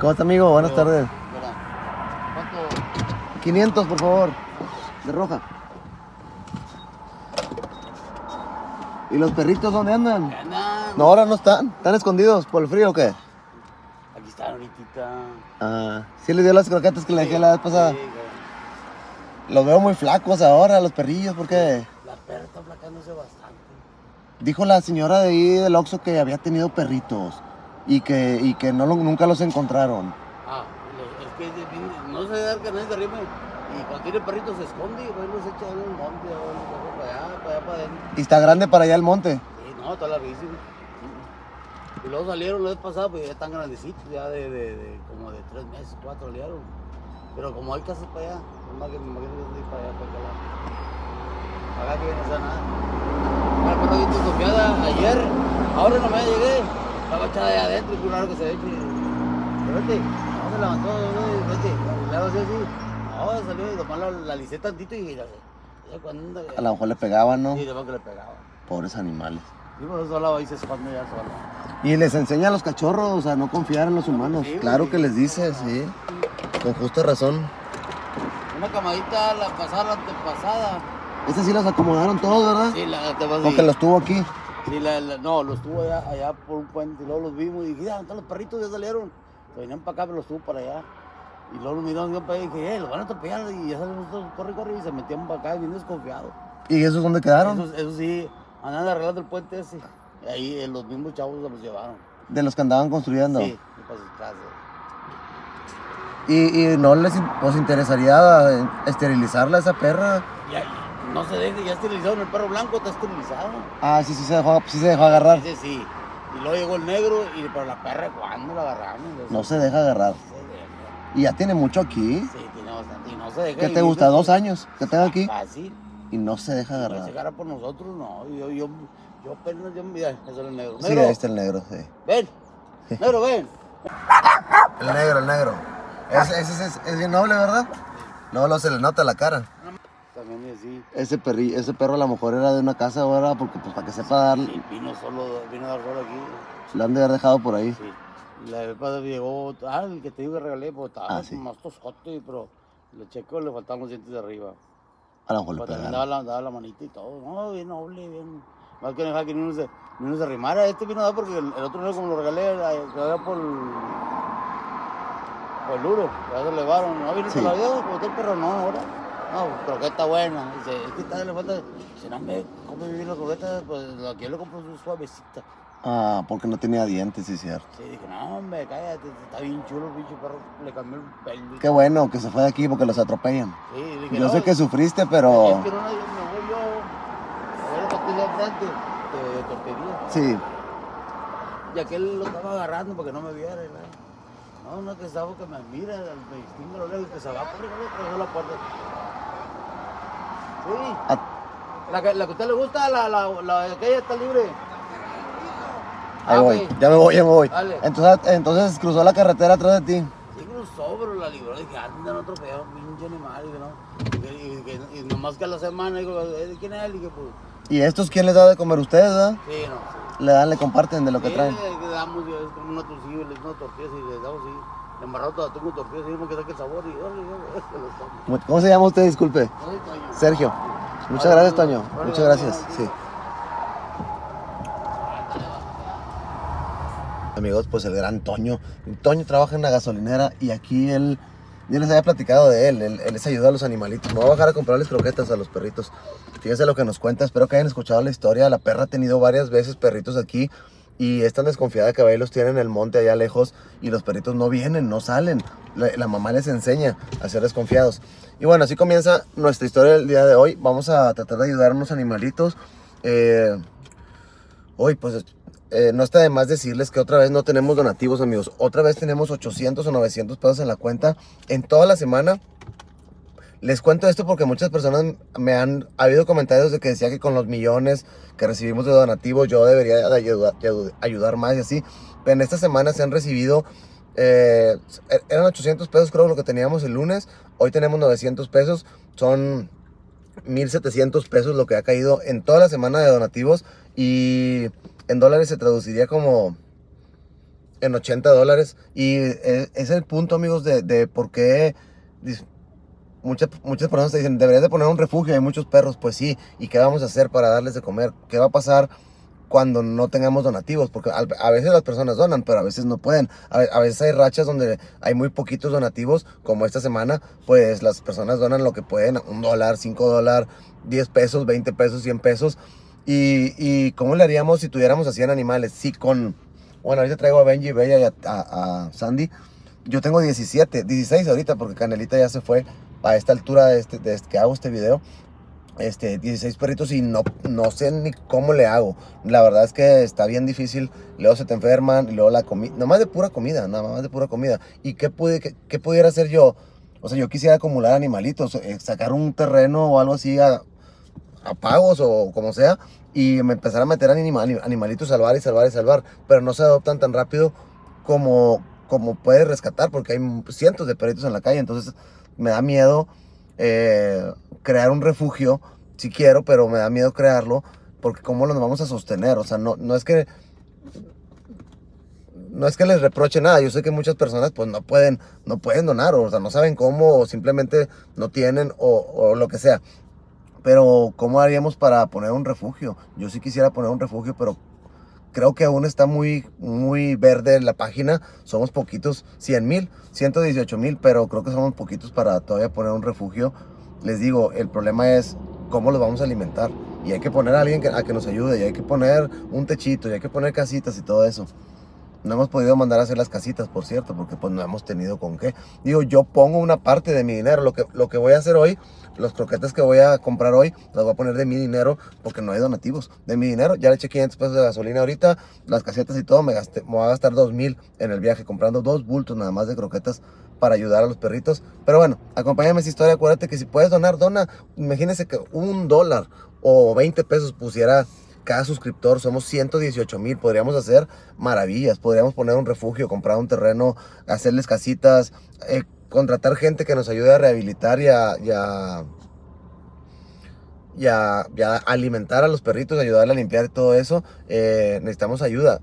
¿Cómo está, amigo? Buenas tardes. ¿Cuánto? 500, por favor. De roja. ¿Y los perritos dónde andan? No, ahora no están. ¿Están escondidos por el frío o qué? Aquí están ahorita. Ah, ¿sí les dio las croquetas que le dejé la vez pasada? Sí, güey. Los veo muy flacos ahora, los perrillos, ¿por qué? La perra está flacándose bastante. Dijo la señora de ahí del Oxxo que había tenido perritos y que no nunca los encontraron. Ah, es que no se da canales de arriba y cuando tiene perritos se esconde y los echa en un monte o para allá, para adentro. ¿Y está grande para allá el monte? Sí, no, está larguísimo. Y luego salieron la vez pasada, pues ya están grandecitos, ya de como de 3 meses, 4 salieron. Pero como hay casas para allá, es más que me imagino que es para allá, para acá. Para acá que no sea nada. Pero yo estoy confiada ayer, ahora no me llegué. Estaba echada allá adentro, y claro que se eche. Pero vete, no se levantó, vete, le hago así, ahora salió y tomó la licé tantito y la sé. A lo mejor le pegaban, ¿no? Sí, de que le pegaban. Pobres animales. Sí, por eso lado ahí se esconde ya sola. Y les enseña a los cachorros a no confiar en los humanos. Sí, claro que les dice, sí. Con justa razón. Una camadita la pasada, la antepasada. Estas sí las acomodaron todos, ¿verdad? Sí, la antepasada. Porque los tuvo aquí. Sí, no, los tuvo allá por un puente. Y luego los vimos y dije, ah, están los perritos, ya salieron. Se venían para acá, pero los tuvo para allá. Y luego los miramos para allá y dije, los van a atropellar. Y ya salimos todos, corre, corre. Y se metieron para acá, bien desconfiados. ¿Y esos dónde quedaron? Esos sí. Andaban arreglando el puente ese. Y ahí los mismos chavos se los llevaron. ¿De los que andaban construyendo? Sí, para sus casas. ¿Y no les os interesaría esterilizarla a esa perra? Ya, no se deje, ya esterilizaron. El perro blanco está esterilizado. Ah, sí, sí se dejó agarrar. Sí, sí. Y luego llegó el negro, pero la perra, ¿cuándo la agarramos? Entonces, no se deja agarrar. Se deja. ¿Y ya tiene mucho aquí? Sí, tiene bastante. Y no se deja. ¿Qué te gusta? ¿2 años que tenga aquí? Fácil. Y no se deja agarrar. Si se agarra por nosotros, no. Yo apenas, mira, ese es el negro. Sí, ahí está el negro, sí. Ven, negro, ven. El negro. Ese es bien noble, ¿verdad? No, se le nota la cara. También es así. Ese perro a lo mejor era de una casa ahora, porque pues para que sepa dar... Sí, vino a dar solo aquí. Lo han de haber dejado por ahí. Sí. La vez pasada llegó, el que te digo que regalé, pues estaba más toscote, pero lo checo, le faltaban los dientes de arriba. A lo mejor le pegaron. Daba la manita y todo. No, bien noble, bien. Más que dejar que ni uno se arrimara. Este vino a dar porque el otro negro, como lo regalé, lo era por el uro. Ya se lo elevaron. No vino por la vida, como está el perro, no, ahora. No, croqueta buena. Dice, es que está de la falta. Si no me come bien la croqueta, pues aquí lo compro suavecita. Ah, porque no tenía dientes, sí, cierto. Sí, dije, no, hombre, cállate, está bien chulo el pinche perro, le cambió el pelo. Qué bueno que se fue de aquí porque los atropellan. Sí, dije, yo sé que sufriste, pero... Es que no, me voy yo a ver la tortilla enfrente de tortería. Sí. Y aquel lo estaba agarrando para que no me viera, ¿no? No, que sabe que me mira, me distingue, lo leo, que se va a poner, no le trajo la puerta. Sí. La que a usted le gusta, la de aquella está libre. Ahí voy, ya me voy. Dale. Entonces cruzó la carretera atrás de ti. Sí cruzó, pero la libró. Dije, andan atropellado, pinche animal. Y nomás que a la semana, digo, ¿quién es él? Dije, pues. ¿Y estos quién les da de comer? ¿Ustedes, verdad? Sí, no. Sí. Le comparten de lo que traen. Sí, le damos, es como una tortilla, le damos tortillas y le damos, sí. Le embarramos toda con tortillas y vemos que saque el sabor. Y ¿cómo se llama usted? Disculpe. Soy Toño. Sergio. Sí. Muchas gracias, Toño. Muchas gracias, sí. Amigos, pues el gran Toño. Toño trabaja en la gasolinera y aquí él, yo les había platicado de él, él les ayuda a los animalitos. Me voy a bajar a comprarles croquetas a los perritos. Fíjense lo que nos cuenta, espero que hayan escuchado la historia. La perra ha tenido varias veces perritos aquí y es tan desconfiada que ahí los tienen en el monte allá lejos y los perritos no vienen, no salen. La mamá les enseña a ser desconfiados. Y bueno, así comienza nuestra historia del día de hoy. Vamos a tratar de ayudar a unos animalitos. Hoy pues... no está de más decirles que otra vez no tenemos donativos, amigos. Otra vez tenemos 800 o 900 pesos en la cuenta en toda la semana. Les cuento esto porque muchas personas ha habido comentarios de que decía que con los millones que recibimos de donativos yo debería de ayudar más y así. Pero en esta semana se han recibido, eran 800 pesos creo lo que teníamos el lunes. Hoy tenemos 900 pesos, son 1700 pesos lo que ha caído en toda la semana de donativos y... En dólares se traduciría como en $80. Y es el punto, amigos, de por qué muchas personas te dicen, deberías de poner un refugio, hay muchos perros. Pues sí, ¿y qué vamos a hacer para darles de comer? ¿Qué va a pasar cuando no tengamos donativos? Porque a veces las personas donan, pero a veces no pueden. A veces hay rachas donde hay muy poquitos donativos, como esta semana. Pues las personas donan lo que pueden, $1, $5, $10, $20, $100. ¿Y cómo le haríamos si tuviéramos a 100 animales? Sí, con... Bueno, ahorita traigo a Benji, Bella y a Sandy. Yo tengo 16 ahorita, porque Canelita ya se fue a esta altura de que hago este video. 16 perritos, y no sé ni cómo le hago. La verdad es que está bien difícil. Luego se te enferman, y luego la comida, nada más de pura comida. ¿Y qué pudiera hacer yo? O sea, yo quisiera acumular animalitos, sacar un terreno o algo así a pagos o como sea, y me empezar a meter animalitos, salvar, pero no se adoptan tan rápido como puedes rescatar, porque hay cientos de perritos en la calle. Entonces me da miedo crear un refugio. Si quiero, pero me da miedo crearlo, porque cómo los vamos a sostener. O sea, no es que les reproche nada. Yo sé que muchas personas pues no pueden donar, o sea, no saben cómo, o simplemente no tienen, o lo que sea. Pero ¿cómo haríamos para poner un refugio? Yo sí quisiera poner un refugio, pero creo que aún está muy verde la página. Somos poquitos, 100,000, 118,000, pero creo que somos poquitos para todavía poner un refugio. Les digo, el problema es cómo los vamos a alimentar. Y hay que poner a alguien a que nos ayude, y hay que poner un techito, y hay que poner casitas y todo eso. No hemos podido mandar a hacer las casitas, por cierto, porque pues no hemos tenido con qué. Digo, yo pongo una parte de mi dinero. Lo que voy a hacer hoy, los croquetes que voy a comprar hoy, los voy a poner de mi dinero, porque no hay donativos. De mi dinero, ya le eché $500 de gasolina ahorita, las casetas y todo. Me voy a gastar $2,000 en el viaje, comprando 2 bultos nada más de croquetas para ayudar a los perritos. Pero bueno, acompáñame esta historia. Acuérdate que si puedes donar, dona. Imagínense que $1 o $20 pusiera cada suscriptor. Somos 118,000. Podríamos hacer maravillas. Podríamos poner un refugio, comprar un terreno, hacerles casitas, contratar gente que nos ayude a rehabilitar y a alimentar a los perritos, ayudarle a limpiar y todo eso. Necesitamos ayuda.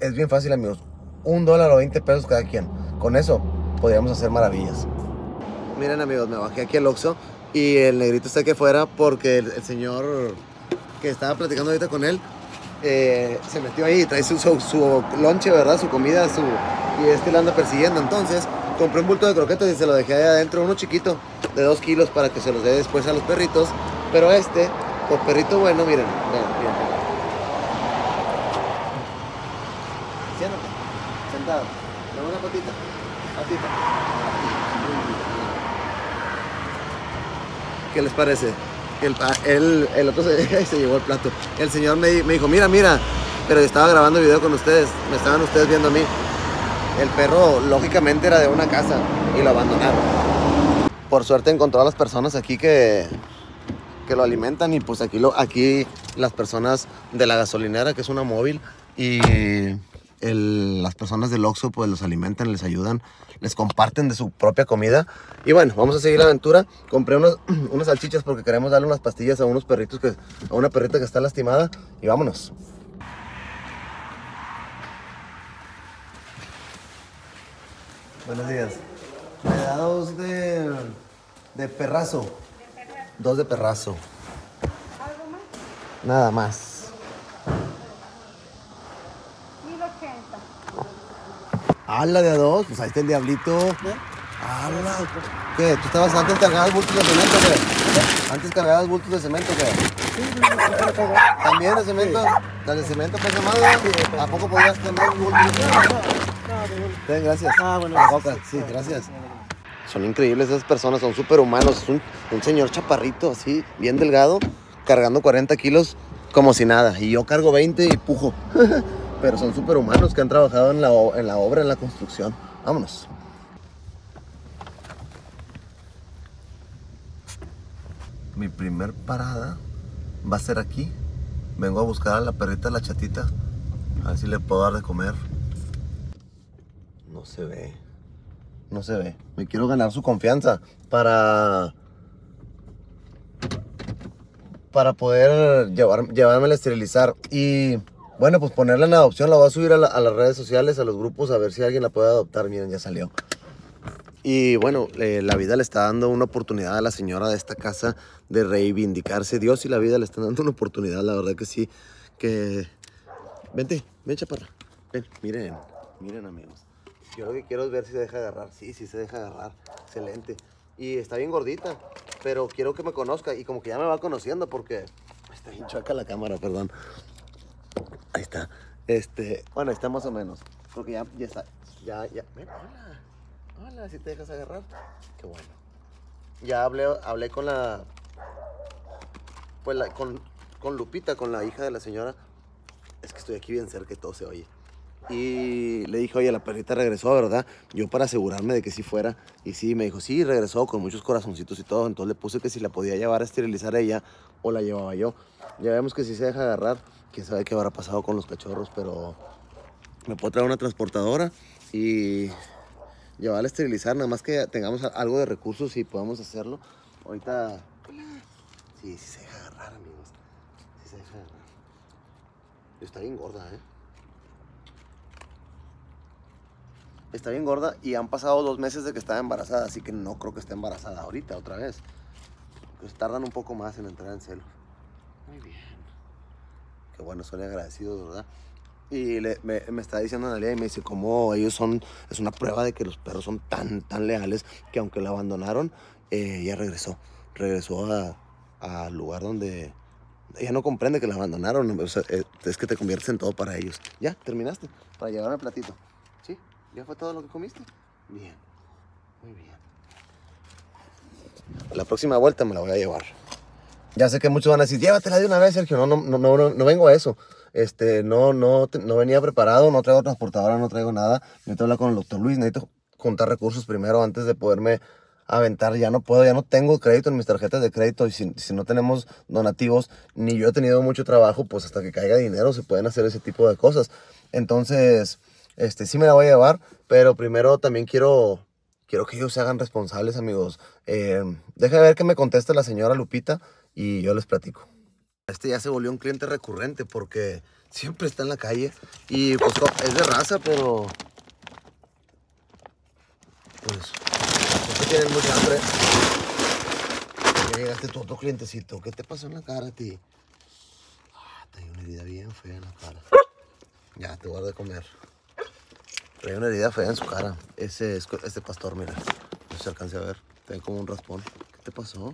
Es bien fácil, amigos. $1 o $20 cada quien. Con eso podríamos hacer maravillas. Miren, amigos, me bajé aquí al Oxxo y el negrito está aquí afuera porque el señor que estaba platicando ahorita con él, se metió ahí y trae su lonche, ¿verdad? Su comida, y este lo anda persiguiendo. Entonces, compré un bulto de croquetas y se lo dejé ahí adentro, uno chiquito, de 2 kilos, para que se los dé después a los perritos. Pero por perrito bueno, miren, miren. Siéntate, sentado, con una patita. ¿Qué les parece? El otro se llevó el plato. El señor me dijo, mira, pero yo estaba grabando el video con ustedes, me estaban ustedes viendo a mí. El perro lógicamente era de una casa y lo abandonaron. Por suerte encontró a las personas aquí que lo alimentan, y pues aquí las personas de la gasolinera, que es una móvil, y las personas del Oxxo pues los alimentan, les ayudan, les comparten de su propia comida. Y bueno, vamos a seguir la aventura. Compré unas salchichas porque queremos darle unas pastillas a unos perritos, a una perrita que está lastimada, y vámonos. Buenos días. Me da 2 de perrazo. 2 de perrazo. ¿Algo más? Nada más. ¡Hala, de a 2! Pues ahí está el diablito. ¡Hala! ¿Qué? ¿Tú estabas antes cargadas bultos de cemento, qué? ¿Antes cargadas bultos de cemento, qué? Sí. ¿También de cemento? ¿La de cemento pesa más? ¿A poco podías cargar bultos de cemento? No. Ten, gracias. Ah, bueno. Sí, gracias. Son increíbles esas personas, son súper humanos. Es un señor chaparrito, así, bien delgado, cargando 40 kilos como si nada. Y yo cargo 20 y pujo. Pero son superhumanos que han trabajado en la obra, en la construcción. Vámonos. Mi primer parada va a ser aquí. Vengo a buscar a la perrita, la chatita. A ver si le puedo dar de comer. No se ve. No se ve. Me quiero ganar su confianza para poder llevármela a esterilizar. Y Bueno, pues ponerla en adopción, la voy a subir a las redes sociales, a los grupos, a ver si alguien la puede adoptar. Miren, ya salió. Y bueno, la vida le está dando una oportunidad a la señora de esta casa de reivindicarse. Dios y la vida le están dando una oportunidad, la verdad que sí. Que... Vente, ven chaparra. Ven, miren, miren amigos. Yo lo que quiero es ver si se deja agarrar. Sí, sí se deja agarrar. Excelente. Y está bien gordita, pero quiero que me conozca. Y como que ya me va conociendo porque... Está bien chueca la cámara, perdón. Ahí está. Bueno, está más o menos. Creo que ya está. Ya. Mira, hola. Hola, si te dejas agarrar. Qué bueno. Ya hablé con la... Pues con Lupita, con la hija de la señora. Es que estoy aquí bien cerca y todo se oye. Y le dije, oye, la perrita regresó, ¿verdad? Yo para asegurarme de que sí fuera. Y sí, me dijo, sí, regresó con muchos corazoncitos y todo. Entonces le puse que si la podía llevar a esterilizar ella o la llevaba yo. Ya vemos que si se deja agarrar. Quién sabe qué habrá pasado con los cachorros, pero me puedo traer una transportadora y llevarla a esterilizar. Nada más que tengamos algo de recursos y podamos hacerlo. Ahorita... Sí, sí se deja agarrar, amigos. Sí se deja agarrar. Está bien gorda, ¿eh? Está bien gorda y han pasado 2 meses de que estaba embarazada, así que no creo que esté embarazada ahorita otra vez. Pues tardan un poco más en entrar en celo. Muy bien. Qué bueno, son agradecidos, ¿verdad? Y me está diciendo Analia y me dice cómo ellos son... Es una prueba de que los perros son tan leales que aunque la abandonaron, ella regresó. Regresó al lugar donde... Ella no comprende que la abandonaron. O sea, es que te conviertes en todo para ellos. Ya, terminaste. Para llevarme el platito. ¿Sí? ¿Ya fue todo lo que comiste? Bien. Muy bien. La próxima vuelta me la voy a llevar. Ya sé que muchos van a decir, llévatela de una vez, Sergio. No vengo a eso. No venía preparado, no traigo transportadora, no traigo nada. Necesito hablar con el doctor Luis, necesito juntar recursos primero antes de poderme aventar. Ya no puedo, ya no tengo crédito en mis tarjetas de crédito. Y si no tenemos donativos, ni yo he tenido mucho trabajo, pues hasta que caiga dinero se pueden hacer ese tipo de cosas. Entonces... sí me la voy a llevar, pero primero también quiero que ellos se hagan responsables, amigos. Deja ver que me conteste la señora Lupita y yo les platico. Ya se volvió un cliente recurrente porque siempre está en la calle y pues es de raza, pero... Pues tienen mucha hambre. Ya llegaste tú, otro clientecito. ¿Qué te pasó en la cara a ti? Ah, te dio una herida bien fea en la cara. Ya, te guardo de comer. Trae una herida fea en su cara. Este pastor, mira. No se alcance a ver. Tiene como un raspón. ¿Qué te pasó?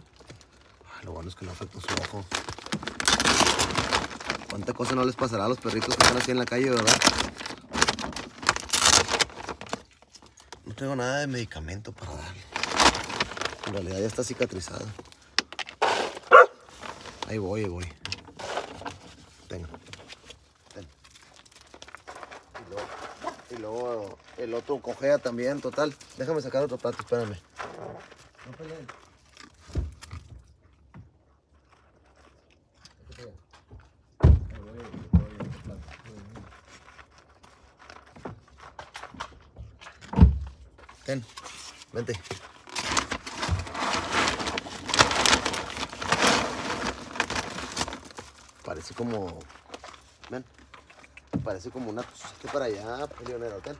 Ay, lo bueno es que no afectó su ojo. ¿Cuánta cosa no les pasará a los perritos que están así en la calle, verdad? No tengo nada de medicamento para darle. En realidad ya está cicatrizada. Ahí voy. Tengo. Y luego el otro cojea también, total. Déjame sacar otro plato, espérame. No peleen. Ten, vente. Parece como... Ven. Parece como una tosete para allá, Leonero, ten.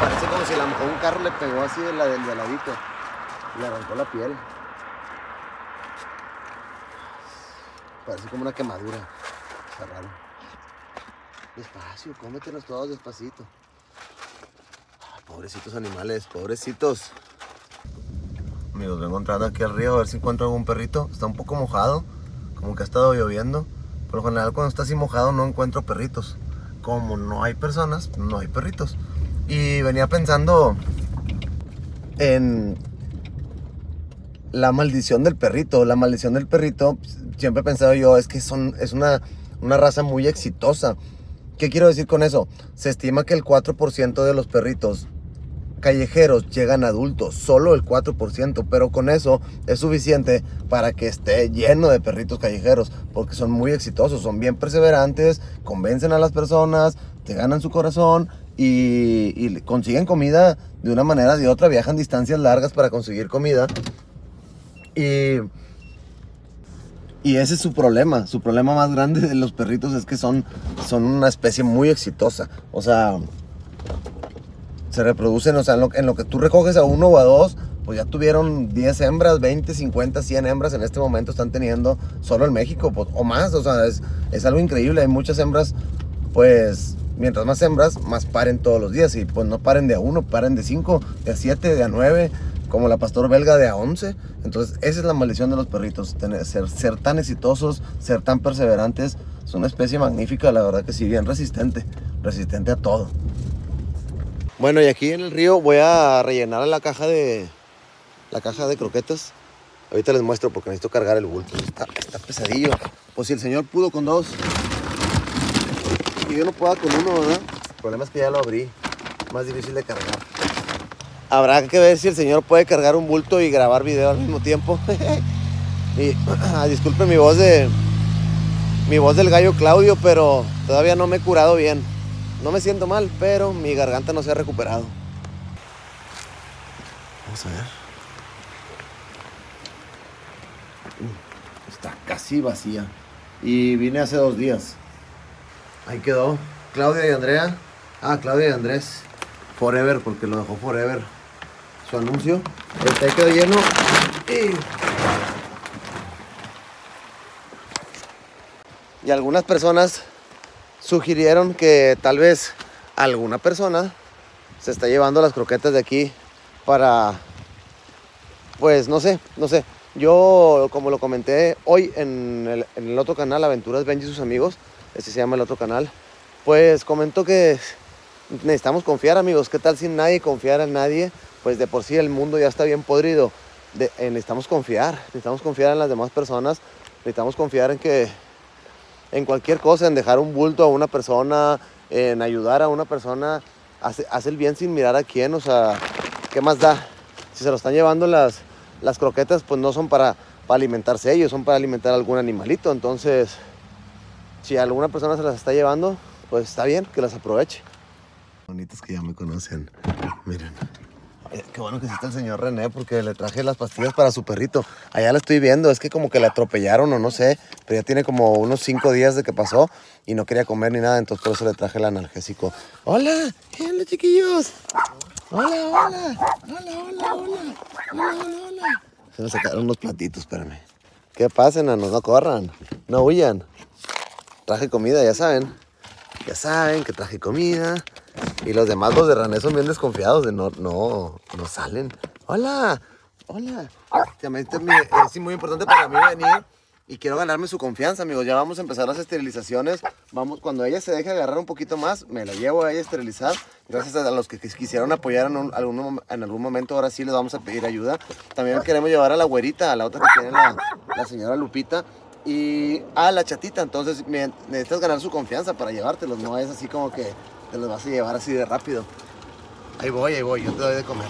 Parece como si a lo mejor un carro le pegó así de ladito. Le arrancó la piel. Parece como una quemadura. Está raro. Despacio, cómetelos todos despacito. Ay, pobrecitos animales, pobrecitos. Amigos, vengo entrando aquí al río a ver si encuentro algún perrito. Está un poco mojado, como que ha estado lloviendo. Por lo general cuando está así mojado no encuentro perritos. Como no hay personas, no hay perritos. Y venía pensando en la maldición del perrito. La maldición del perrito, siempre he pensado yo, es que es una raza muy exitosa. ¿Qué quiero decir con eso? Se estima que el 4% de los perritos callejeros llegan adultos, solo el 4%, pero con eso es suficiente para que esté lleno de perritos callejeros, porque son muy exitosos, son bien perseverantes, convencen a las personas, te ganan su corazón y consiguen comida de una manera o de otra, viajan distancias largas para conseguir comida. Y Y ese es su problema más grande de los perritos es que son una especie muy exitosa. O sea, se reproducen, o sea, en lo que tú recoges a uno o a dos, pues ya tuvieron 10 hembras, 20, 50, 100 hembras en este momento están teniendo solo en México, pues, o más. O sea, es algo increíble. Hay muchas hembras, pues, mientras más hembras, más paren todos los días. Y pues no paren de a uno, paren de 5, de a 7, de a 9, como la pastor belga de a 11. Entonces, esa es la maldición de los perritos, ser tan exitosos, ser tan perseverantes. Es una especie magnífica, la verdad que sí, bien resistente a todo. Bueno, y aquí en el río voy a rellenar la caja de croquetas. Ahorita les muestro porque necesito cargar el bulto. Está pesadillo. Pues si el señor pudo con dos y yo no pueda con uno, ¿verdad? El problema es que ya lo abrí. Más difícil de cargar. Habrá que ver si el señor puede cargar un bulto y grabar video al mismo tiempo. Y disculpen mi voz del gallo Claudio, pero todavía no me he curado bien. No me siento mal, pero mi garganta no se ha recuperado. Vamos a ver. Está casi vacía. Y vine hace 2 días. Ahí quedó Claudia y Andrea. Ah, Claudia y Andrés Forever, porque lo dejó Forever su anuncio. Este ahí quedó lleno. Y algunas personas sugirieron que tal vez alguna persona se está llevando las croquetas de aquí para, pues no sé. Yo, como lo comenté hoy en el otro canal, Aventuras Benji y sus amigos, este se llama el otro canal, pues comento que necesitamos confiar, amigos. ¿Qué tal si nadie confiara en nadie? Pues de por sí el mundo ya está bien podrido. Necesitamos confiar en las demás personas, necesitamos confiar en cualquier cosa, en dejar un bulto a una persona, en ayudar a una persona. Hace el bien sin mirar a quién, o sea, ¿qué más da? Si se lo están llevando las croquetas, pues no son para alimentarse ellos, son para alimentar a algún animalito. Entonces, si alguna persona se las está llevando, pues está bien, que las aproveche. Bonitas que ya me conocen. Miren. Qué bueno que está el señor René, porque le traje las pastillas para su perrito. Allá la estoy viendo, es que como que la atropellaron o no sé, pero ya tiene como unos 5 días de que pasó y no quería comer ni nada, entonces por eso le traje el analgésico. ¡Hola! ¡Hola, chiquillos! Hola. Se me sacaron unos platitos, espérame. ¿Qué pasa, enanos? No corran, no huyan. Traje comida, ya saben que traje comida. Y los demás, los de René, son bien desconfiados, de no salen. Hola. Es muy importante para mí venir y quiero ganarme su confianza, amigos. Ya vamos a empezar las esterilizaciones. Vamos, cuando ella se deje agarrar un poquito más, me la llevo a ella a esterilizar. Gracias a los que quisieron apoyar en algún momento, ahora sí les vamos a pedir ayuda. También queremos llevar a la güerita, a la otra que tiene la señora Lupita, y a la chatita. Entonces necesitas ganar su confianza para llevártelos. No es así como que te los vas a llevar así de rápido. Ahí voy, yo te doy de comer.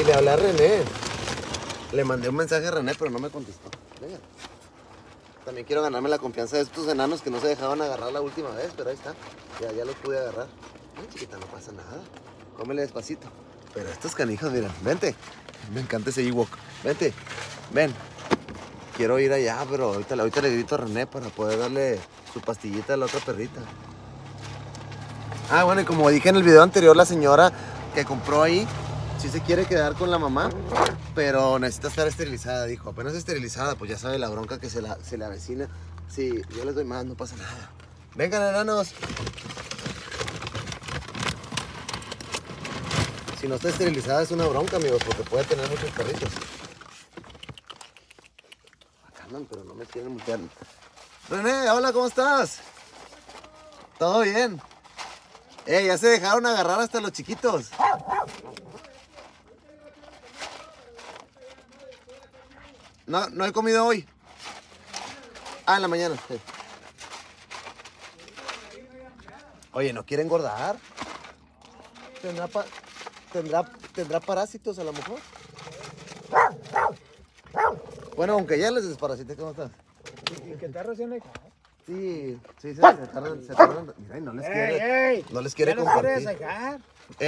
Y le hablé a René. Le mandé un mensaje a René, pero no me contestó. Venga. También quiero ganarme la confianza de estos enanos que no se dejaban agarrar la última vez, pero ahí está. Ya los pude agarrar. Ay, chiquita, no pasa nada. Cómele despacito. Pero estos canijos, mira, vente. Me encanta ese Ewok. Vente, ven. Quiero ir allá, pero ahorita le grito a René para poder darle su pastillita a la otra perrita. Ah, bueno, y como dije en el video anterior, la señora que compró ahí sí se quiere quedar con la mamá, pero necesita estar esterilizada, dijo. Apenas esterilizada, pues ya sabe la bronca que se le avecina. Sí, yo les doy más, no pasa nada. Vengan, enanos. Si no está esterilizada es una bronca, amigos, porque puede tener muchos perritos. Acá andan, pero no me quieren mutear. René, hola, ¿cómo estás? ¿Todo bien? Ya se dejaron agarrar hasta los chiquitos. No he comido hoy. Ah, en la mañana. Sí. Oye, ¿no quiere engordar? ¿Tendrá parásitos a lo mejor? Bueno, aunque ya les desparasite, ¿cómo estás? ¿Y qué está recién hecho? Sí, sí, se tardan. Mira, no les quiere compartir.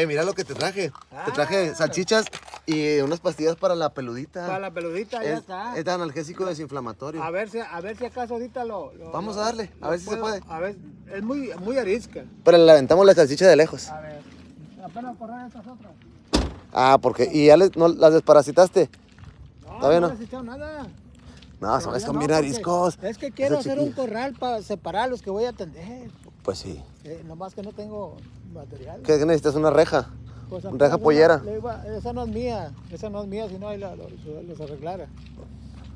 Mira lo que te traje. Te traje salchichas y unas pastillas para la peludita. Para la peludita, ya está. Es analgésico desinflamatorio. A ver si acaso ahorita lo... Vamos a darle, a ver si se puede. A ver, es muy, muy arisca. Pero le aventamos la salchicha de lejos. A ver, apenas correr estas otras. Ah, porque... ¿Y ya las desparasitaste? No, no les he echado nada. No, se me están bien ariscos. Es que quiero hacer un corral para separar los que voy a atender. Pues sí. Nomás que no tengo material. ¿Qué necesitas? ¿Una reja? Pues, ¿una reja pollera? Esa no es mía. Esa no es mía, si no, ahí los arreglara.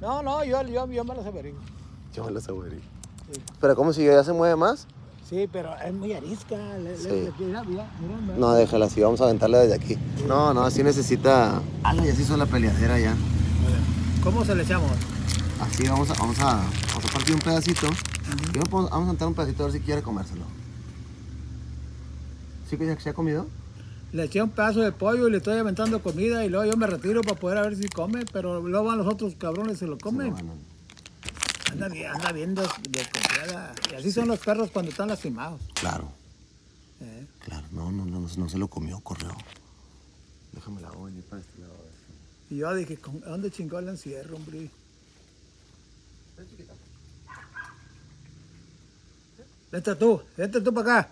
No, yo me las averiguo. Sí. ¿Pero cómo si ya se mueve más? Sí, pero es muy arisca. Mira. No, déjala así. Vamos a aventarla desde aquí. Sí. No, así necesita... Y así son la peleadera ya. ¿Cómo se le echamos? Así vamos a partir un pedacito. Uh-huh. Vamos a untar un pedacito a ver si quiere comérselo. ¿Sí que se ha comido? Le eché un pedazo de pollo y le estoy aventando comida y luego yo me retiro para poder a ver si come, pero luego van los otros cabrones y se lo comen. Sí, anda bien desconfiada. Y así son los perros cuando están lastimados. Claro. Claro, no se lo comió, corrió. Déjame la voy para este lado. Y yo dije, ¿a dónde chingó el encierro, hombre? Vente tú para acá.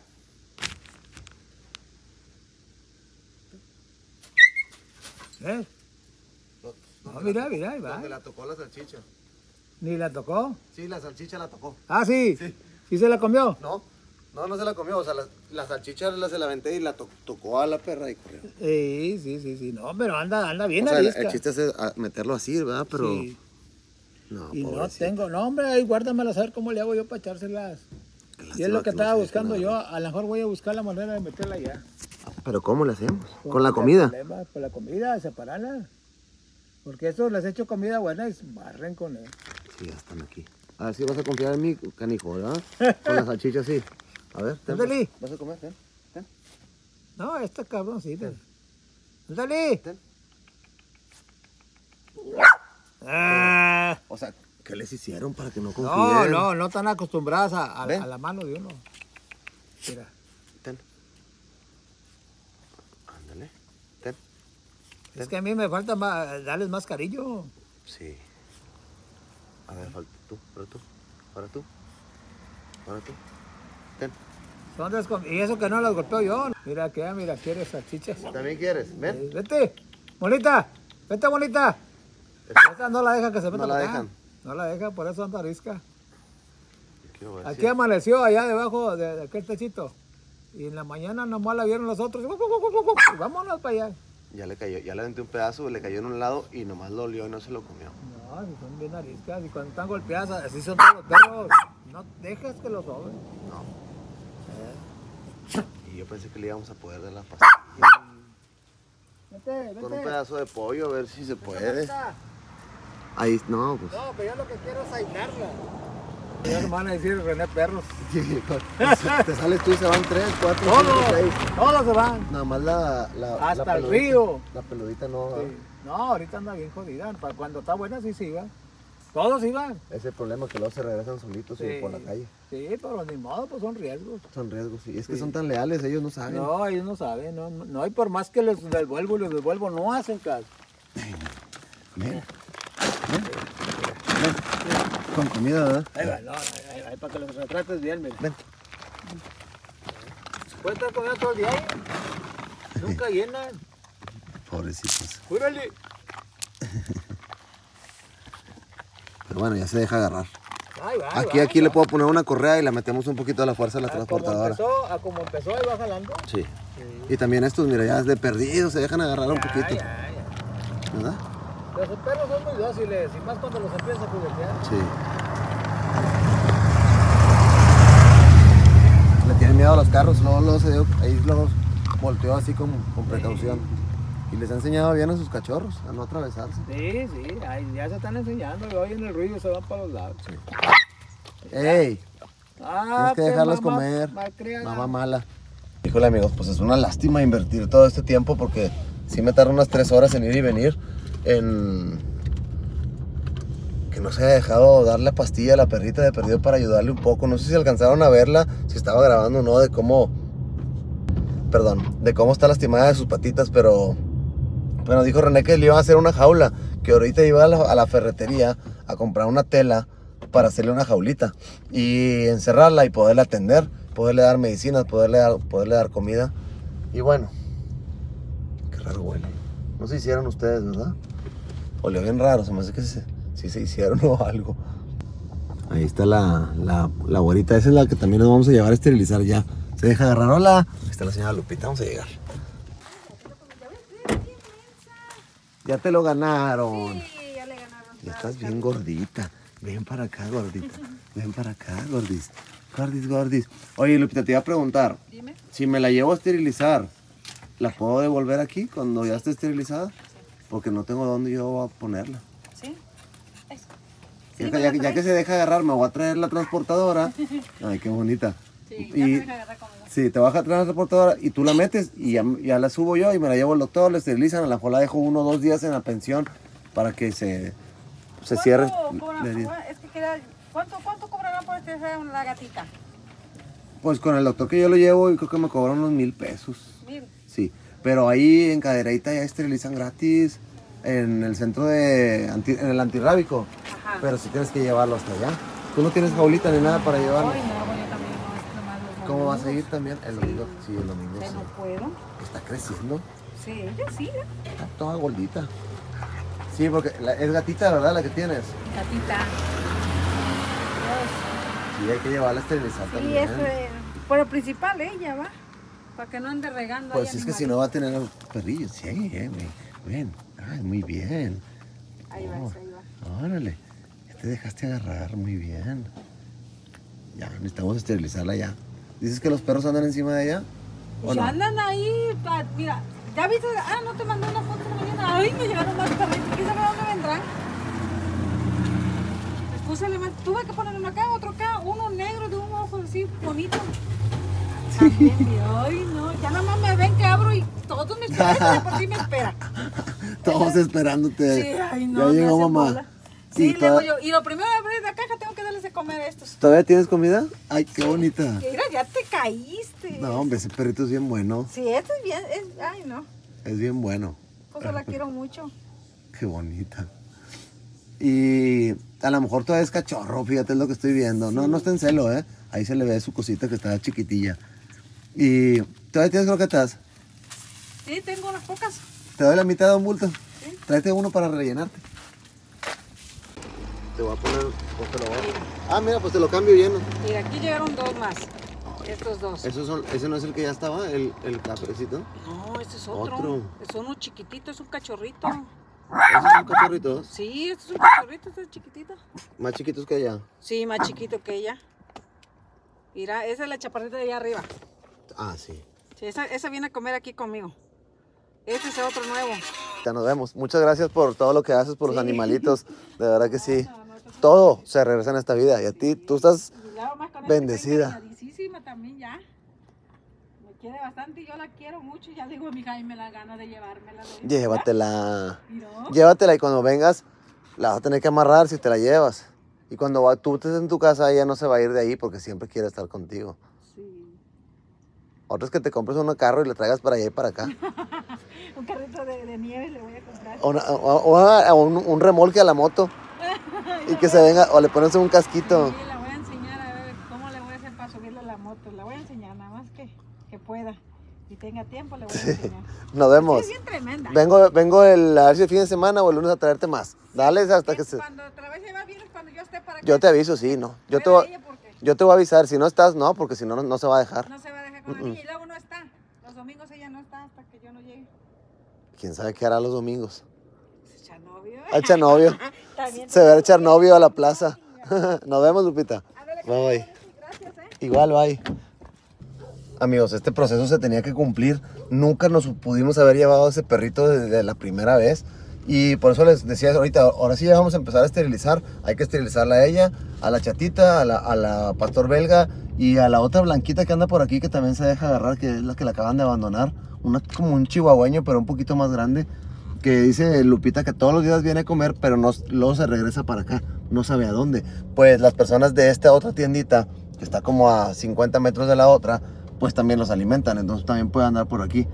Mira, ahí va. Donde la tocó la salchicha. ¿Ni la tocó? Sí, la salchicha la tocó. Ah, sí. ¿Sí se la comió? No se la comió. O sea, la salchicha se la aventé y la tocó a la perra y corrió. Sí. No, pero anda bien arisca. O sea, el chiste es meterlo así, ¿verdad? Pero... Sí. No, y pobrecita. No, hombre, ahí guárdamelas a ver cómo le hago yo para echárselas. Y es lo que estaba buscando yo, a lo mejor voy a buscar la manera de meterla allá. ¿Pero cómo le hacemos? ¿Con la comida? Con la comida, separarla. Porque estos les echo comida buena y barren con él. Sí, ya están aquí. A ver si vas a confiar en mí, canijo, ¿verdad? Con las salchichas, sí. A ver, ten. ¿Vas a comer? Ten. No, esta cabroncita. ¡Ándale! Ten. O sea, ¿qué les hicieron para que no confíen? No están acostumbradas a la mano de uno. Mira. Ten. Ándale. Ten. Es que a mí me falta darles más cariño. Sí. A ver, falta tú, ahora tú. Ten. Y eso que no las golpeo yo. Mira, ¿quieres salchichas? ¿También quieres? Ven. Vete, bonita. Esta no la deja que se meta. No la dejan, por eso anda arisca. Aquí amaneció allá debajo de aquel techito. Y en la mañana nomás la vieron los otros. Y vámonos para allá. Ya le cayó, ya le aventé un pedazo, le cayó en un lado y nomás lo olió y no se lo comió. No, si son bien ariscas y cuando están golpeadas, así son todos los perros. No dejes que los sobren. No. Y yo pensé que le íbamos a poder dar la pastilla. Vete. Con un pedazo de pollo a ver si se puede. Ahí, no, pues. No, pero yo lo que quiero es aislarla. Ya nos van a decir René Perros. Te sales tú y se van 3, 4, todos, 5, 6. Todos se van. Nada más hasta la peludita, el río. La peludita no. Sí. No, ahorita anda bien jodida. Para cuando está buena sí iba. Todos iban. Es el problema, que luego se regresan solitos y por la calle. Sí, pero ni modo, pues son riesgos. Son riesgos, sí. Es que son tan leales, ellos no saben. No, ellos no saben. No, y por más que les devuelvo, no hacen caso. Mira. Ven. Con comida, ¿verdad? Ahí va, para que los retrates bien, mira. Ven. ¿Puedes estar comiendo todo el día ahí? Nunca llenan. Pobrecitos. ¡Júrale! Pero bueno, ya se deja agarrar. Aquí le puedo poner una correa y la metemos un poquito a la fuerza de la transportadora. Como empezó y va jalando. Sí. Y también estos, mira, ya de perdido se dejan agarrar un poquito. ¿Verdad? Los perros son muy dóciles, y más cuando los empiezas a juguetear. Sí. Le tienen miedo a los carros, ahí los volteó así con precaución. Y les ha enseñado bien a sus cachorros a no atravesarse. Sí, ya se están enseñando, y oyen el ruido, se van para los lados. Sí. ¡Ey! Tienes que dejarlos comer, mamá mala. Híjole, amigos, pues es una lástima invertir todo este tiempo, porque sí me tarda unas 3 horas en ir y venir. que no se haya dejado dar la pastilla a la perrita de perdido para ayudarle un poco. No sé si alcanzaron a verla, si estaba grabando o no, de cómo, perdón, de cómo está lastimada de sus patitas, pero bueno, dijo René que le iba a hacer una jaula, que ahorita iba a la ferretería a comprar una tela para hacerle una jaulita y encerrarla y poderla atender, poderle dar medicinas, poderle dar comida. Y bueno, qué raro huele. No se hicieron ustedes, ¿verdad? Olía bien raro, se me hace que sí se hicieron o algo. Ahí está la abuelita, esa es la que también nos vamos a llevar a esterilizar ya. Se deja agarrar, hola. Ahí está la señora Lupita, vamos a llegar. Ya te lo ganaron. Sí, ya le ganaron. Ya estás bien gordita. Ven para acá, gordita. Ven para acá, gordis. Gordis, gordis. Oye, Lupita, te iba a preguntar. Dime. Si me la llevo a esterilizar, ¿la puedo devolver aquí cuando ya esté esterilizada? Porque no tengo dónde yo ponerla. ¿Sí? Eso. Sí, ya que se deja agarrar, me voy a traer la transportadora. Ay, qué bonita. Sí, ya me deja agarrar conmigo. Sí, te vas a traer la transportadora y tú la metes y ya la subo yo y me la llevo al doctor, la esterilizan, a la mejor la dejo 1 o 2 días en la pensión para que se cierre. ¿Cuánto cobrarán por esterilizar una gatita? Pues con el doctor que yo lo llevo, yo creo que me cobraron unos 1000 pesos. ¿1000? Sí, pero ahí en Cadereyta ya esterilizan gratis en el centro en el antirrábico. Ajá. Pero si tienes que llevarlo hasta allá. Tú no tienes jaulita ni nada para llevarlo. Ay, no, yo también no, es nomás los ¿Cómo vas a ir también? El domingo, sí, el domingo. Sí. No puedo. ¿Está creciendo? Sí, ella sí. Está toda gordita. Sí, porque es gatita, ¿verdad? La que tienes. Gatita. Sí, hay que llevarla a esterilizar también. Sí, pero principal ella, ¿va? Para que no ande regando. Pues ahí es que si no va a tener perrillos. Sí, ven. Ay, muy bien. Ahí va, ahí va. Órale. Ya te dejaste agarrar, muy bien. Ya, necesitamos esterilizarla ya. ¿Dices que los perros andan encima de ella? Pues no andan ahí. Mira, ya viste. Ah, no te mandé una foto de mañana. Ay, me llegaron más perritos. ¿Quién sabe dónde vendrán? Les puse el... Tuve que poner uno acá, otro acá. Uno negro de un ojo así bonito. También, ay, no, ya nada más me ven que abro y todos me esperan, por ti me esperan. Todos esperándote. Sí, ay, no, ya llegó mamá. Bola. Sí, y luego yo, y lo primero de abrir la caja tengo que darles de comer a estos. ¿Todavía tienes comida? Ay, qué bonita. Mira, ya te caíste. No, hombre, ese perrito es bien bueno. Sí, este es bien, ay, no. Es bien bueno. Pues la quiero mucho. Qué bonita. Y a lo mejor todavía es cachorro, fíjate, es lo que estoy viendo. Sí. No, no está en celo, ¿eh? Ahí se le ve su cosita que está chiquitilla. ¿Y todavía tienes croquetas? Sí, tengo unas pocas. Te doy la mitad de un bulto. ¿Sí? Tráete uno para rellenarte. Te voy a poner, pues te lo voy a... Mira. Ah, mira, pues te lo cambio lleno. Mira, aquí llegaron 2 más. Ay, estos 2. ¿Ese no es el que ya estaba, el cafecito? No, ese es otro. Es uno chiquitito, es un cachorrito. ¿Esos son cachorritos? Sí, estos son cachorritos, este es chiquitito. ¿Más chiquitos que ella? Sí, más chiquito que ella. Mira, esa es la chaparrita de allá arriba. Ah, sí. Sí, esa viene a comer aquí conmigo. Este es otro nuevo. Ya nos vemos. Muchas gracias por todo lo que haces por los animalitos. De verdad que sí. Todo se regresa en esta vida. Y a ti, tú estás bendecida. También ya. Me quiere bastante y yo la quiero mucho. Ya digo a mi Jaime la gana de llevármela. Llévatela. ¿No? Llévatela y cuando vengas la vas a tener que amarrar si te la llevas. Y cuando tú estés en tu casa ella no se va a ir de ahí porque siempre quiere estar contigo. Otro es que te compres un carro y le traigas para allá y para acá. Un carrito de nieve le voy a comprar. O un remolque a la moto. Y que se venga, o le pones un casquito. Sí, la voy a enseñar a ver cómo le voy a hacer para subirle a la moto. La voy a enseñar, nada más que pueda. Y tenga tiempo, le voy a enseñar. Nos vemos. Es bien tremenda. Vengo a ver si el fin de semana o el lunes a traerte más. Dale hasta que se... Cuando otra vez se va, vienes cuando yo esté para acá. Yo te aviso, sí, no. Yo te voy a avisar. Si no estás, no, porque si no, no se va a dejar. No se va a dejar con la niña. Y luego no está. Los domingos ella no está hasta que yo no llegue. ¿Quién sabe qué hará los domingos? Echa novio. Se va a echar novio a la plaza. Nos vemos, Lupita. Bye, bye. Gracias, ¿eh? Igual, bye. Amigos, este proceso se tenía que cumplir. Nunca nos pudimos haber llevado a ese perrito desde la primera vez. Y por eso les decía ahorita, ahora sí ya vamos a empezar a esterilizar. Hay que esterilizarla a ella, a la chatita, a la pastor belga y a la otra blanquita que anda por aquí que también se deja agarrar, que es la que la acaban de abandonar. Una como un chihuahueño, pero un poquito más grande, que dice Lupita que todos los días viene a comer, pero no, luego se regresa para acá. no sabe a dónde. Pues las personas de esta otra tiendita, que está como a 50 metros de la otra, pues también los alimentan, entonces también puede andar por aquí.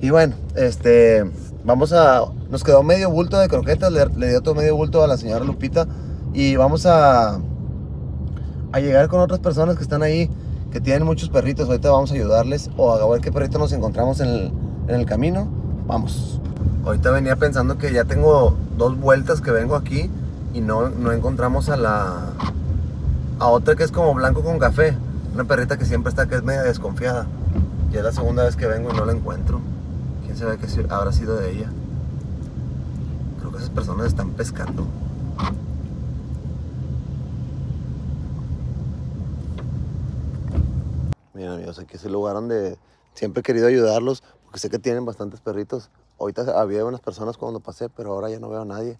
Y bueno, vamos a... Nos quedó medio bulto de croquetas, le dio todo medio bulto a la señora Lupita. Y vamos a llegar con otras personas que están ahí, que tienen muchos perritos. Ahorita vamos a ayudarles o a ver qué perrito nos encontramos en el camino. Vamos. Ahorita venía pensando que ya tengo dos vueltas que vengo aquí y no encontramos a otra que es como blanco con café. Una perrita que siempre está, que es media desconfiada. Ya es la segunda vez que vengo y no la encuentro. ¿Quién sabe qué habrá sido de ella? Creo que esas personas están pescando. Miren, amigos, aquí es el lugar donde siempre he querido ayudarlos, porque sé que tienen bastantes perritos. Ahorita había unas personas cuando pasé, pero ahora ya no veo a nadie.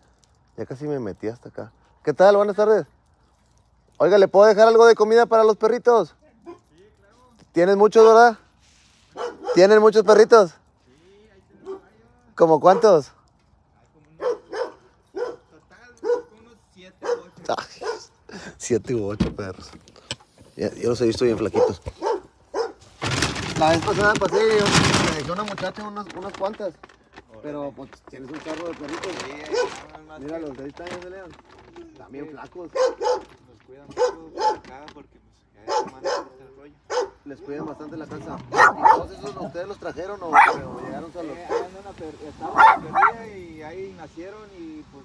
Ya casi me metí hasta acá. ¿Qué tal? Buenas tardes. Oiga, ¿le puedo dejar algo de comida para los perritos? Sí, claro. ¿Tienes muchos, verdad? ¿Tienen muchos perritos? Sí, ahí tenemos varios. ¿Cómo cuántos? Total, como unos 7 u 8. 7 u 8 perros. Yo los he visto bien flaquitos. La vez pasada pasé y me dejé una muchacha unas cuantas. Pero pues tienes un carro de perritos. Sí, mira, los de ahí están, ya se lean. También flacos. Los cuidan mucho acá porque pues ya toman el rollo. Les cuidan bastante la casa. ¿Y todos esos ustedes los trajeron o llegaron solos? Estaba en una perrilla y ahí nacieron y pues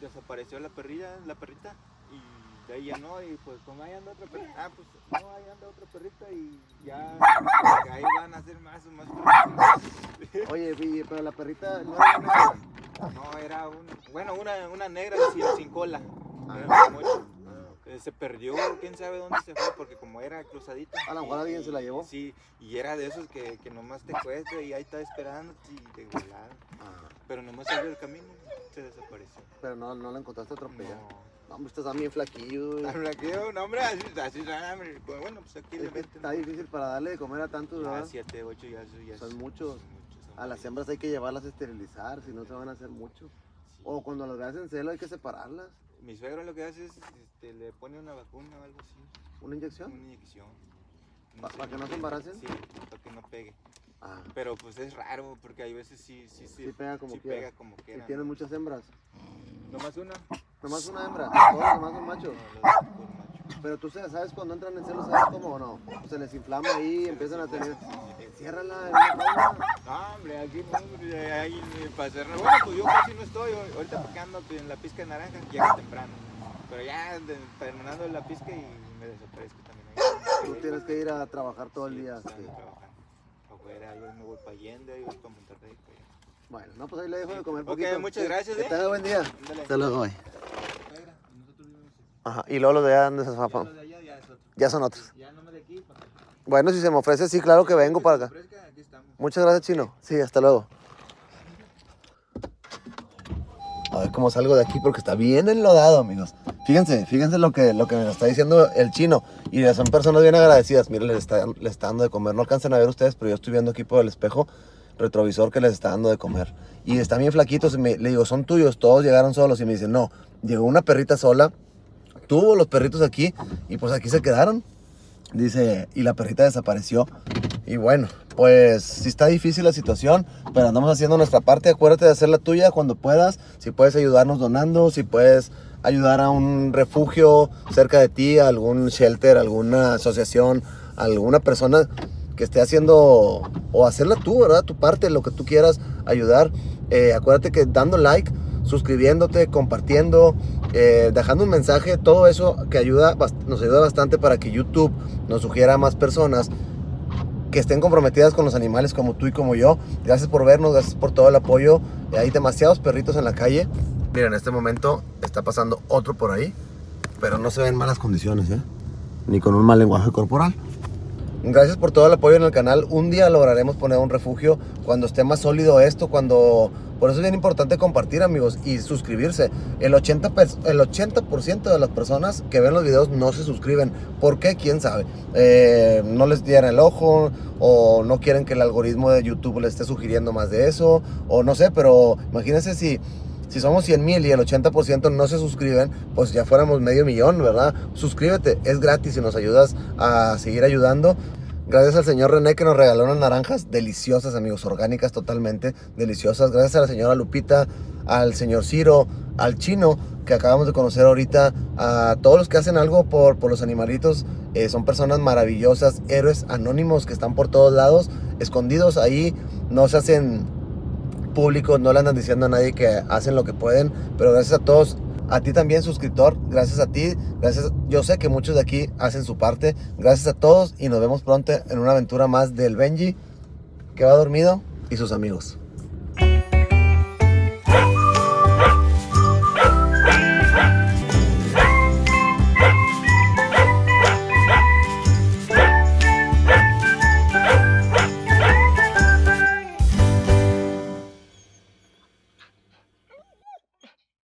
desapareció la perrita. Y de ahí ya no, y pues como ahí anda otra perrita. Ah, pues no, ahí anda otra perrita y ya ahí van a hacer más o más perritos. Oye, pero la perrita no era negra. No, era una negra sin cola. Se perdió, quién sabe dónde se fue, porque como era cruzadita. A lo mejor alguien se la llevó. Sí, y era de esos que nomás te cuesta y ahí está esperando y te volaron. Pero nomás salió el camino, se desapareció. Pero no la encontraste atropellada. No, hombre, estás bien flaquillo. ¿Estás flaquillo? No, hombre, así hombre. Bueno, pues aquí le meten. Está difícil para darle de comer a tantos, ¿verdad? 7, 8 ya. Son muchos. A las hembras hay que llevarlas a esterilizar, si no se van a hacer mucho. O cuando las veas en celo hay que separarlas. Mi suegro lo que hace es le pone una vacuna o algo así. ¿Una inyección? Una inyección. ¿Para que no se embaracen? Sí, para que no pegue. Ah. Pero pues es raro porque hay veces sí pega como quiera. Pega como quiera. ¿Y tienen muchas hembras? Nomás una. ¿Nomás una hembra? ¿Todos nomás son machos? No, los machos. Pero tú sabes cuando entran en celo, ¿sabes cómo o no? Se les inflama ahí y empiezan a tener... Enciérrala en la jaula. No, hombre, aquí no, ahí para cerrar. Bueno, pues yo casi no estoy, ahorita porque ando en la pizca de naranja, llega temprano. Pero ya terminando la pizca y me desaparezco también ahí. Tú tienes que ir a trabajar todo el día. Sí, trabajando. Me voy para Allende, voy para Monterrey. Bueno, no, pues ahí le dejo de comer poquito. Ok, muchas gracias, Que tenga buen día. Hasta luego, güey. Ajá, y luego los de allá, ¿dónde se zapan? Ya son otros. Ya no me de aquí, papá. Bueno, si se me ofrece, sí, claro que vengo para acá. Muchas gracias, Chino. Sí, hasta luego. A ver cómo salgo de aquí, porque está bien enlodado, amigos. Fíjense lo que me está diciendo el Chino. Y son personas bien agradecidas. Miren, les está dando de comer. No alcanzan a ver ustedes, pero yo estoy viendo aquí por el espejo retrovisor que les está dando de comer. Y están bien flaquitos. Y le digo, son tuyos, todos llegaron solos. Y me dicen, no, llegó una perrita sola, tuvo los perritos aquí, y pues aquí se quedaron. Dice, y la perrita desapareció. Y bueno, pues sí está difícil la situación, pero andamos haciendo nuestra parte. Acuérdate de hacer la tuya cuando puedas. Si puedes ayudarnos donando, si puedes ayudar a un refugio cerca de ti, a algún shelter, alguna asociación, alguna persona que esté haciendo, o hacerla tú, ¿verdad? Tu parte, lo que tú quieras ayudar. Acuérdate que dando like, suscribiéndote, compartiendo, dejando un mensaje, todo eso que ayuda, nos ayuda bastante para que YouTube nos sugiera a más personas que estén comprometidas con los animales como tú y como yo. Gracias por vernos, gracias por todo el apoyo. Hay demasiados perritos en la calle. Miren, en este momento está pasando otro por ahí, pero no se ve en malas condiciones, ni con un mal lenguaje corporal. Gracias por todo el apoyo en el canal. Un día lograremos poner un refugio cuando esté más sólido esto, cuando... Por eso es bien importante compartir, amigos, y suscribirse. El 80% de las personas que ven los videos no se suscriben. ¿Por qué? ¿Quién sabe? No les dieron el ojo, o no quieren que el algoritmo de YouTube les esté sugiriendo más de eso, o no sé, pero imagínense si... Si somos 100,000 y el 80% no se suscriben, pues ya fuéramos 500,000, ¿verdad? Suscríbete, es gratis y nos ayudas a seguir ayudando. Gracias al señor René que nos regaló unas naranjas deliciosas, amigos, orgánicas totalmente, deliciosas. Gracias a la señora Lupita, al señor Ciro, al Chino que acabamos de conocer ahorita, a todos los que hacen algo por los animalitos. Son personas maravillosas, héroes anónimos que están por todos lados, escondidos ahí, no se hacen públicos, no le andan diciendo a nadie que hacen lo que pueden, pero gracias a todos. A ti también, suscriptor, gracias a ti, gracias. Yo sé que muchos de aquí hacen su parte. Gracias a todos y nos vemos pronto en una aventura más del Benji que va dormido y sus amigos.